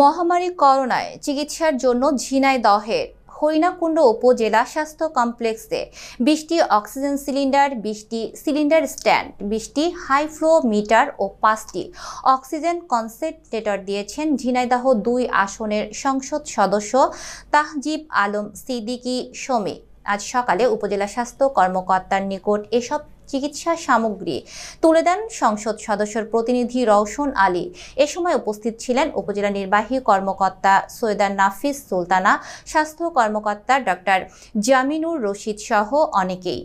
মহামারী করোনায় চিকিৎসার জন্য ঝিনাইদহের হরিনাকুন্ডু উপজেলা স্বাস্থ্য কমপ্লেক্সে ২০টি অক্সিজেন সিলিন্ডার, ২০টি সিলিন্ডার স্ট্যান্ড, ২০টি হাই ফ্লো মিটার ও ৫টি অক্সিজেন কনসেন্ট্রেটর দিয়েছেন ঝিনাইদহ ২ আসনের সংসদ সদস্য তাহজীব আলম সিদ্দিকী সমী। আজ সকালে উপজেলা স্বাস্থ্য কর্মকর্তার নিকট এসব চিকিৎসা সামগ্রী তুলে দেন সংসদ সদস্যের প্রতিনিধি রওশন আলী। এ সময় উপস্থিত ছিলেন উপজেলা নির্বাহী কর্মকর্তা সৈয়দা নাফিস সুলতানা, স্বাস্থ্য কর্মকর্তা ডক্টর জামিনুর রশিদ সহ অনেকেই।